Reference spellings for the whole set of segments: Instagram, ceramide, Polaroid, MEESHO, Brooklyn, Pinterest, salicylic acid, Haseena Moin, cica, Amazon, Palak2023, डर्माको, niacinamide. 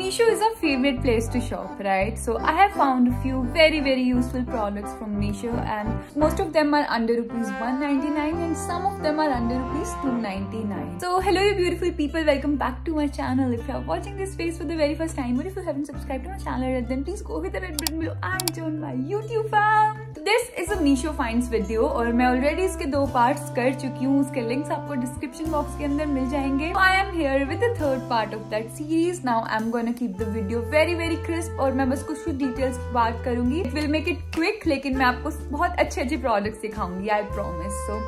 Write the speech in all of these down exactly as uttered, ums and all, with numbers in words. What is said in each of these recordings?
Meesho is our favorite place to shop, right? So I have found a few very very useful products from Meesho, and most of them are under rupees one ninety-nine and some of them are under rupees two ninety-nine. So hello you beautiful people, welcome back to my channel. If you are watching this space for the very first time or if you haven't subscribed to my channel, then please go hit the red button below and join my YouTube fam. This is a Meesho finds video और मैं already इसके दो parts कर चुकी हूँ, उसके links आपको description box के अंदर मिल जाएंगे. So I am here with the third part of that series. Now I'm gonna keep the video very very crisp और मैं बस कुछ कुछ details की बात करूँगी. It will make it quick, लेकिन मैं आपको बहुत अच्छे अच्छे products दिखाऊंगी, I promise. So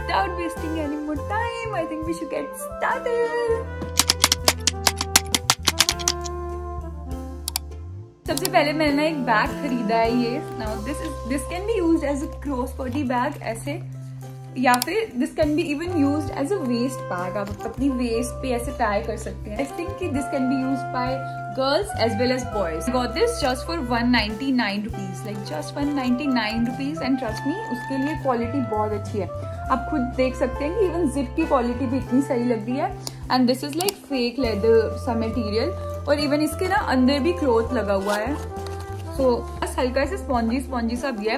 without wasting any more time, I think we should get started. सबसे पहले मैंने ना एक बैग खरीदा है. ये now this is this can be used as a cross body bag ऐसे, या फिर this can be even used as a waist bag. आप अपनी वेस्ट पे ऐसे टाई कर सकते हैं. आई थिंक कि this can be used by girls as well as boys. Got this just for one ninety nine rupees, like just one ninety nine rupees. And trust me, उसके लिए quality बहुत अच्छी है. आप खुद देख सकते हैं कि इवन जिप की क्वालिटी भी इतनी सही लग रही है. And this is like fake leather सा मटेरियल, और इवन इसके ना अंदर भी क्लॉथ लगा हुआ है. सो so, हल्का से स्पॉन्जी स्पॉन्जी सा भी है,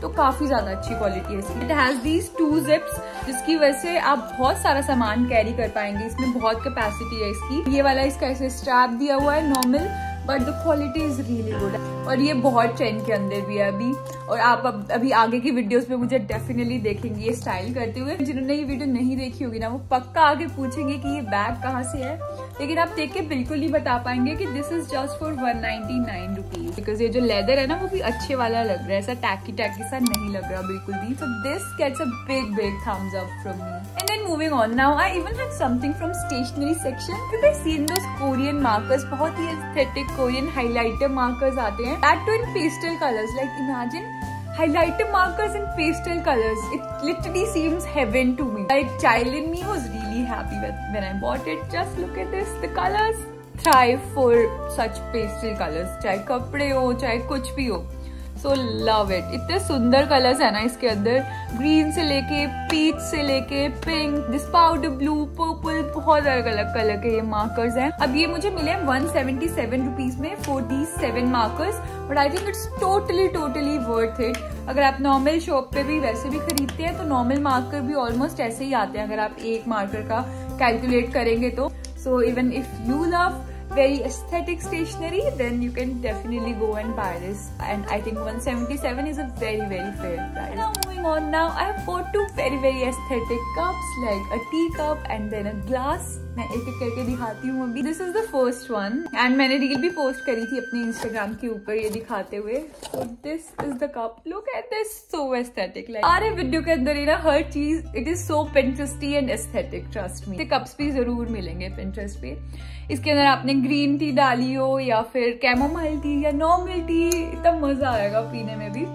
तो काफी ज्यादा अच्छी क्वालिटी है इसकी. It has these two zips, जिसकी वजह से आप बहुत सारा सामान कैरी कर पाएंगे. इसमें बहुत कैपेसिटी है इसकी. ये वाला इसका ऐसे स्ट्रैप दिया हुआ है normal, but the quality is really good. और ये बहुत ट्रेंड के अंदर भी है अभी, और आप अब अभी आगे की वीडियोस में मुझे डेफिनेटली देखेंगे ये स्टाइल करते हुए. जिन्होंने ये वीडियो नहीं देखी होगी ना, वो पक्का आगे पूछेंगे कि ये बैग कहाँ से है, लेकिन आप देख के बिल्कुल ही बता पाएंगे कि this is just for one ninety nine rupees. Because ये जो लेदर है ना, वो भी अच्छे वाला लग रहा है, ऐसा टैकी टैकी सा नहीं लग रहा बिल्कुल भी. So this gets a big big thumbs up from me. And then moving on, now I even have something from stationery section. Can I see those Korean markers, बहुत ही एस्थेटिक कोरियन हाईलाइटर मार्कर्स आते हैं, that too in pastel colours. Like imagine highlighter markers in pastel colors. It literally seems heaven to me. Like child in me was really happy with when I bought it. Just look at this. The colors thrive for such pastel colors. चाहे कपड़े हो, चाहे कुछ भी हो. So love it. इतने सुंदर colours है ना इसके अंदर. ग्रीन से लेके पीच से लेके pink, this powder blue, purple, बहुत अलग अलग कलर के ये मार्कर्स हैं. अब ये मुझे मिले वन सेवेंटी सेवन रुपीज में for these seven markers. But I think it's totally totally worth it. अगर आप नॉर्मल शॉप पे भी वैसे भी खरीदते हैं, तो नॉर्मल मार्कर भी ऑलमोस्ट ऐसे ही आते हैं अगर आप एक मार्कर का कैलकुलेट करेंगे तो. So even if you love very aesthetic stationery, then you can definitely go and buy this. And I think one seventy-seven is a very very fair price. Now moving on, now I have bought two very very aesthetic cups, like a tea cup and then a glass. मैं एक एक करके दिखाती हूँ अभी. This is the first one, and मैंने reel भी post करी थी अपने इंस्टाग्राम के ऊपर ये दिखाते हुए. So this is the cup, look at this, so aesthetic. Like सारे वीडियो के अंदर ना हर चीज it is so Pinteresty and aesthetic. Trust me, cups भी जरूर मिलेंगे पिंटरेस्ट पे. इसके अंदर आपने ग्रीन टी डाली हो, या फिर कैमोमाइल टी, या नॉर्मल टी, इतना मजा आएगा पीने में भी.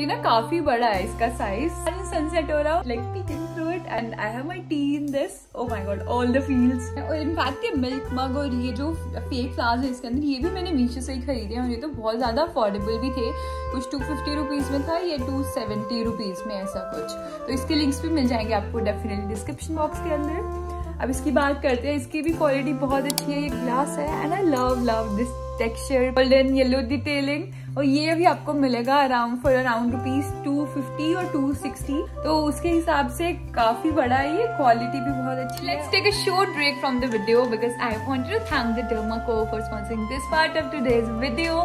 ये ना काफी बड़ा है इसका साइज. सनसेट हो रहा, like peeking through it, and I have my tea in this. Oh my god, all the feels. और इनफैक्ट ये मिल्क मग और ये जो फेक फ्लावर्स है इसके अंदर, ये भी मैंने मीशो से ही खरीदे हैं, और ये तो बहुत ज्यादा अफोर्डेबल भी थे. कुछ टू फिफ्टी रुपीज में था, ये टू सेवेंटी रुपीज में, ऐसा कुछ. तो इसके लिंक्स भी मिल जाएंगे आपको डेफिनेटली डिस्क्रिप्शन बॉक्स के अंदर. अब इसकी बात करते हैं. इसकी भी क्वालिटी बहुत अच्छी है. ये ग्लास है, and I love love this texture, golden yellow detailing. और ये अभी आपको मिलेगा around for around rupees two fifty और टू सिक्सटी, तो उसके हिसाब से काफी बड़ा है ये. क्वालिटी भी बहुत अच्छी. Let's take a short break from the video because I want to thank the डर्माको for sponsoring this part of today's video.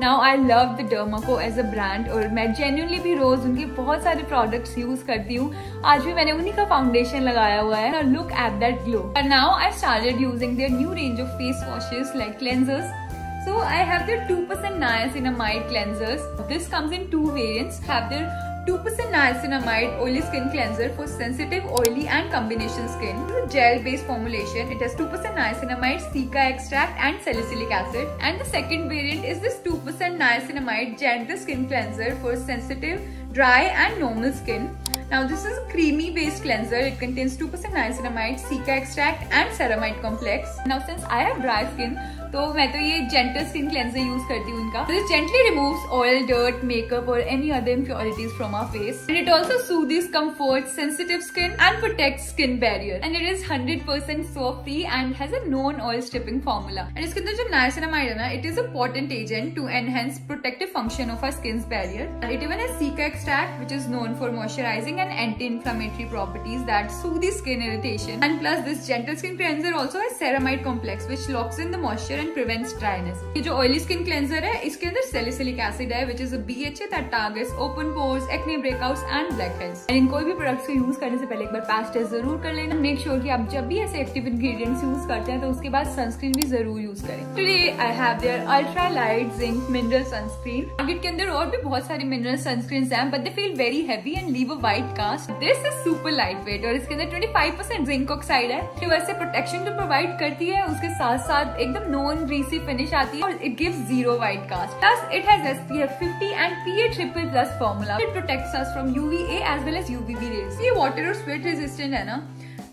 Now I love the डर्माको as a brand, और मैं genuinely भी रोज उनके बहुत सारे products use करती हूँ. आज भी मैंने उन्हीं का फाउंडेशन लगाया हुआ है. Look at that glow. And now I started using their new range of face washes like cleansers. So I have their two percent niacinamide cleansers. This comes in two variants. I have their two percent niacinamide oily skin cleanser for sensitive, oily and combination skin. It's a gel-based formulation. It has two percent niacinamide, cica extract and salicylic acid. And the second variant is this two percent niacinamide gentle skin cleanser for sensitive, dry and normal skin. Now this is a creamy based cleanser. It contains two percent niacinamide, cica extract and ceramide complex. Now since I have dry skin, तो मैं तो ये gentle skin cleanser use करती हूँ उनका। This gently removes oil, dirt, makeup और any other impurities from our face and it also soothes, comforts sensitive skin and protects skin barrier and it is hundred percent soap free and has a non oil stripping formula. And इसके अंदर जो niacinamide है ना, it is a potent agent to enhance protective function of our skin barrier. It even has cica extract which is known for moisturising and anti inflammatory properties that soothe the skin irritation, and plus this gentle skin cleanser also has ceramide complex which locks in the moisture and prevents dryness. ये जो oily skin cleanser है, इसके अंदर salicylic acid है which is a B H A that targets open pores, acne breakouts and blackheads. और इन कोई भी products को use करने से पहले एक बार past test जरूर कर लेना। Make sure कि आप जब भी ऐसे active ingredients use करते हैं तो उसके बाद sunscreen भी जरूर use करें। Today I have their ultra light zinc mineral sunscreen. Target के अंदर और भी बहुत सारी mineral sunscreens हैं, but they feel very heavy and leave a white cast. This is super lightweight और इसके अंदर पच्चीस परसेंट जिंक ऑक्साइड है जो वैसे प्रोटेक्शन तो प्रोवाइड करती है, उसके साथ साथ एकदम नॉन ग्रीसी फिनिश आती है और it gives zero white cast. Plus it has S P F fifty and P A triple plus formula. It protects us from U V A as well as U V B rays. ये water और sweat resistant है ना,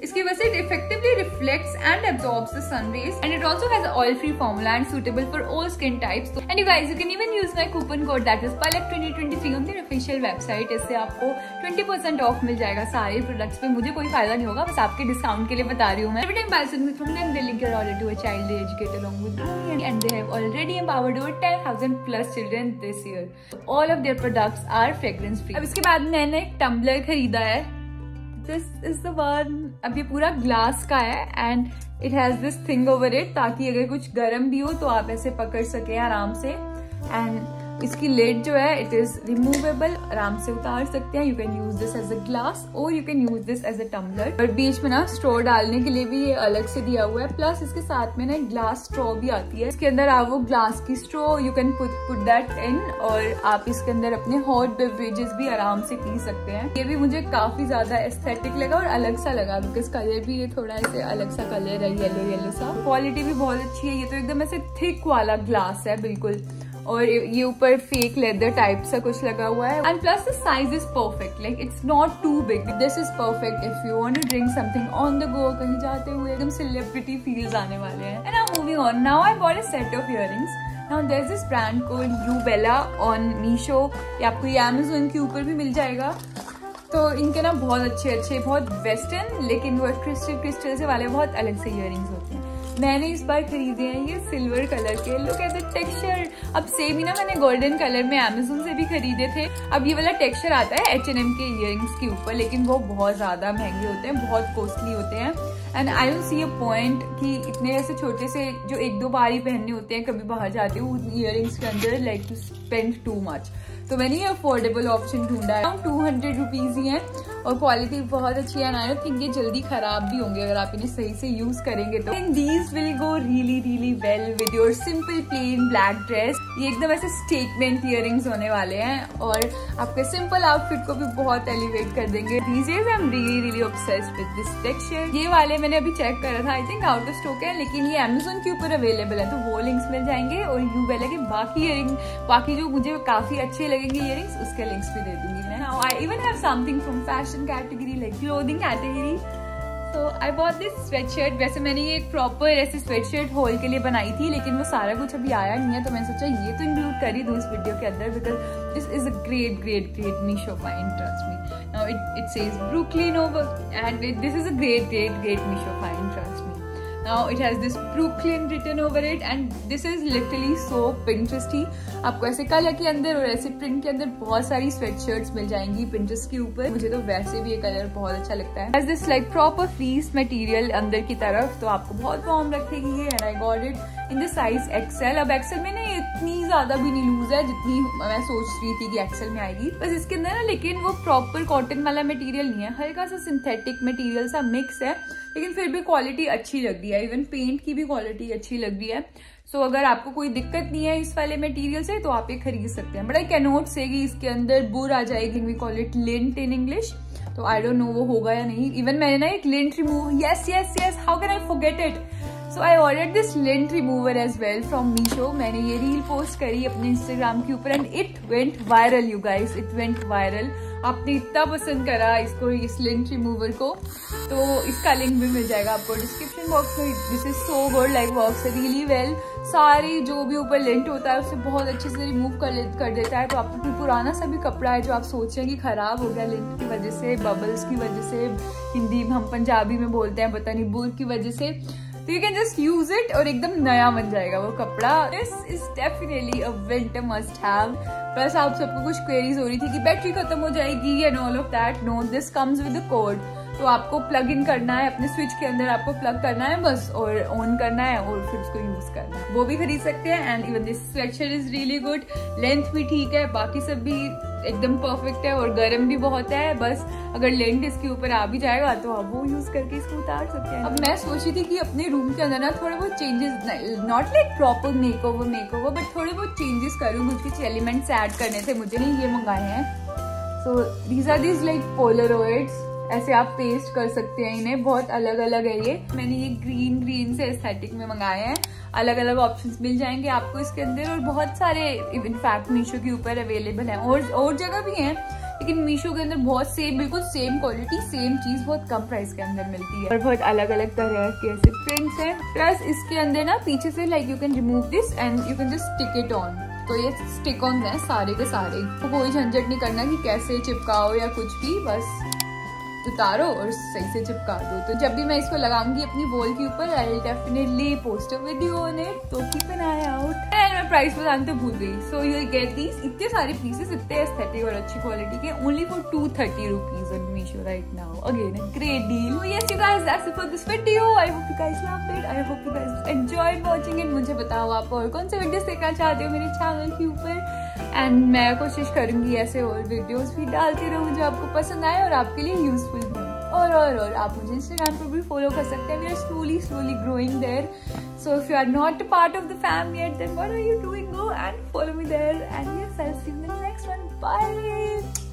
इसकी वजह से it effectively reflects and absorbs the sun rays and it also has oil free formula and suitable for all skin types. And you guys you can even use my coupon code that is Palak twenty twenty three on the official website. इससे आपको twenty percent of मिल जाएगा सारे products पे। मुझे कोई फायदा नहीं होगा, बस आपके डिस्काउंट के लिए बता रही हूँ मैं। Every time buy something from them they link your order to a child they educate along with me and they have already empowered over ten thousand plus children this year. All of their products are fragrance free. अब इसके बाद मैंने एक tumbler खरीदा है, this is the one. अब ये पूरा ग्लास का है and it has this thing over it ताकि अगर कुछ गर्म भी हो तो आप ऐसे पकड़ सके आराम से। एंड इसकी लेड जो है इट इज रिमूवेबल, आराम से उतार सकते हैं। You can use this as a glass और you can use this as a tumbler. और बीच में ना स्ट्रॉ डालने के लिए भी ये अलग से दिया हुआ है। प्लस इसके साथ में ना ग्लास स्ट्रॉ भी आती है, इसके अंदर आप वो ग्लास की straw you can put put that in और आप इसके अंदर अपने हॉट बेवरेजेस भी आराम से पी सकते हैं। ये भी मुझे काफी ज्यादा एस्थेटिक लगा और अलग सा लगा बिकॉज कलर भी ये थोड़ा ऐसे अलग सा कलर है, येलो येलो सा। क्वालिटी भी बहुत अच्छी है, ये तो एकदम ऐसे थिक वाला ग्लास है बिल्कुल, और ये ऊपर फेक लेदर टाइप सा कुछ लगा हुआ है। And plus the size is perfect, like it's not too big, this is perfect if you want to drink something on the go, कहीं जाते हुए एकदम सेलिब्रिटी फील्स आने वाले हैं। And now moving on, now I bought a set of earrings. Now there is this brand called Youbella on Meesho, ये आपको ये अमेजोन के ऊपर भी मिल जाएगा। तो इनके ना बहुत अच्छे अच्छे बहुत वेस्टर्न लेकिन वो क्रिस्टल क्रिस्टल से वाले बहुत अलग से इयररिंग्स होते हैं। मैंने इस बार खरीदे हैं ये सिल्वर कलर के, लुक एट द टेक्सचर। अब सेम ही ना मैंने गोल्डन कलर में अमेजोन से भी खरीदे थे। अब ये वाला टेक्सचर आता है एच एंड एम के इयररिंग्स के ऊपर, लेकिन वो बहुत ज़्यादा महंगे होते हैं, बहुत कॉस्टली होते हैं। And I don't see a point कि इतने ऐसे छोटे से जो एक दो बार ही पहनने होते हैं कभी बाहर जाते हो इयररिंग्स के अंदर, like to spend too much. तो मैंने ये अफोर्डेबल ऑप्शन ढूंढा है। टू हंड्रेड रुपीज़ ही है और क्वालिटी बहुत अच्छी है। आई डोंट थिंक ये जल्दी खराब भी होंगे अगर आप इन्हें सही से यूज करेंगे तो। And these will go really really well with your simple plain black dress. ये एकदम ऐसे स्टेटमेंट इयररिंग्स होने वाले हैं और आपके सिंपल आउटफिट को भी बहुत एलिवेट कर देंगे। These days I am really really obsessed with this texture. ये वाले मैंने अभी चेक करा था, I think out of stock है, लेकिन ये अमेजोन के ऊपर अवेलेबल है तो वो लिंक्स मिल जाएंगे। और यू बेला के बाकी इयररिंग बाकी जो मुझे काफी अच्छे लगेंगे इयररिंग्स उसके लिंक्स भी दे दूंगी मैं। Now I even have something from fashion category like clothing category. तो आई बॉट दिस स्वेटशर्ट। वैसे मैंने ये एक प्रॉपर ऐसे स्वेटशर्ट हॉल के लिए बनाई थी लेकिन वो सारा कुछ अभी आया नहीं है, तो मैंने सोचा ये तो इंक्लूड कर ही दूँ इस वीडियो के अंदर because this is a great great great niche of my interest me. Now it it says Brooklyn over and this is a great great great niche of my interest me. Now it has this Brooklyn written over it and this is literally so Pinteresty। आपको ऐसे colour के अंदर और ऐसे print के अंदर बहुत सारी स्वेटशर्ट्स मिल जाएंगी Pinterest के ऊपर। मुझे तो वैसे भी ये कलर बहुत अच्छा लगता है। Has this like proper fleece material अंदर की तरफ, तो आपको बहुत वार्म रखेगी ये। And I got it in the size XL. अब एक्सेल में ना इतनी ज्यादा भी नहीं लूज है जितनी मैं सोच रही थी कि एक्सेल में आएगी बस इसके अंदर ना, लेकिन वो प्रॉपर कॉटन वाला मटीरियल नहीं है, हल्का सा सिंथेटिक मटीरियल सा मिक्स है, लेकिन फिर भी क्वालिटी अच्छी लग रही है। इवन पेंट की भी क्वालिटी अच्छी लग रही है। सो so, अगर आपको कोई दिक्कत नहीं है इस वाले मटेरियल से तो आप ये खरीद सकते हैं। बट आई कैन नॉट से कि इसके अंदर बुर आ जाएगी, we call it lint in English, तो आई डोंट नो वो होगा या नहीं। इवन मैंने ना एक lint remove, yes yes yes how can I forget it, so I ordered this lint remover as well from Meesho. मैंने ये रील पोस्ट करी अपने इंस्टाग्राम के ऊपर and it went viral you guys, it went viral. आपने इतना पसंद करा इसको, इस लेंट रिमूवर को, तो इसका लिंक भी मिल जाएगा आपको डिस्क्रिप्शन बॉक्स में. This is so good, like works really well. सारी जो भी ऊपर लेंट होता है उसे बहुत अच्छे से रिमूव कर कर देता है. तो आपको पुराना सा भी कपड़ा है जो आप सोच रहे हैं कि खराब हो गया लेंट की वजह से, बबल्स की वजह से, हिंदी हम पंजाबी में बोलते हैं पता नहीं, बुर की वजह से, तो you can just use it और एकदम नया बन जाएगा वो कपड़ा. This is definitely a winter must have. Plus आप सबको कुछ क्वेरीज हो रही थी कि बैटरी खत्म हो जाएगी and all of that. No, this comes with a cord. तो आपको प्लग इन करना है अपने स्विच के अंदर, आपको प्लग करना है बस और ऑन करना है और फिर उसको यूज करना है. वो भी खरीद सकते हैं. And even this sweatshirt is really good, length भी ठीक है, बाकी सब भी एकदम परफेक्ट है और गर्म भी बहुत है. बस अगर लेंट इसके ऊपर आ भी जाएगा तो आप वो यूज करके इसको उतार सकते हैं. अब मैं सोची थी कि अपने रूम के अंदर ना थोड़े बहुत changes, not like proper makeover makeover but थोड़े बहुत चेंजेस करूँ. मुझे कुछ एलिमेंट्स ऐड करने थे, मुझे नहीं ये मंगाए हैं. So these are these like polaroids, ऐसे आप पेस्ट कर सकते हैं इन्हें, बहुत अलग अलग है ये. मैंने ये ग्रीन ग्रीन से एस्थेटिक में मंगाए हैं. अलग अलग ऑप्शंस मिल जाएंगे आपको इसके अंदर और बहुत सारे इनफैक्ट मीशो के ऊपर अवेलेबल हैं और और जगह भी हैं, लेकिन मीशो के अंदर बहुत सेम, बिल्कुल सेम क्वालिटी, सेम चीज बहुत कम प्राइस के अंदर मिलती है और बहुत अलग अलग तरह के ऐसे प्रिंट्स हैं. प्लस इसके अंदर ना पीछे से like you can remove this and you can just stick it on. तो ये स्टिक ऑन है सारे के सारे, तो कोई झंझट नहीं करना कि कैसे चिपकाओ या कुछ भी, बस उतारो और सही से चिपका दो. तो जब भी मैं इसको लगाऊंगी अपनी वॉल के ऊपर I will definitely post a video on it. तो keep an eye out. And मैं प्राइस बताने तो भूल गई. सो यू गेट दीज, इतने सारे पीसेस, इतने एस्थेटिक और अच्छी क्वालिटी के, only for two thirty rupees on Meesho right now. Again a great deal. So yes you guys, that's it for this video. I hope you guys loved it, I hope you guys enjoyed watching it. मुझे बताओ आप और कौन से videos देखना चाहते हो मेरे चैनल के ऊपर, एंड मैं कोशिश करूंगी ऐसे और वीडियोस भी डालती रहूँ जो आपको पसंद आए और आपके लिए यूजफुल हो. और और और आप मुझे इंस्टाग्राम पर भी फॉलो कर सकते हैं. We are slowly slowly growing there. So if you are not a part of the fam yet then what are you doing, go and follow me there. And yes I will see you in the next one. Bye.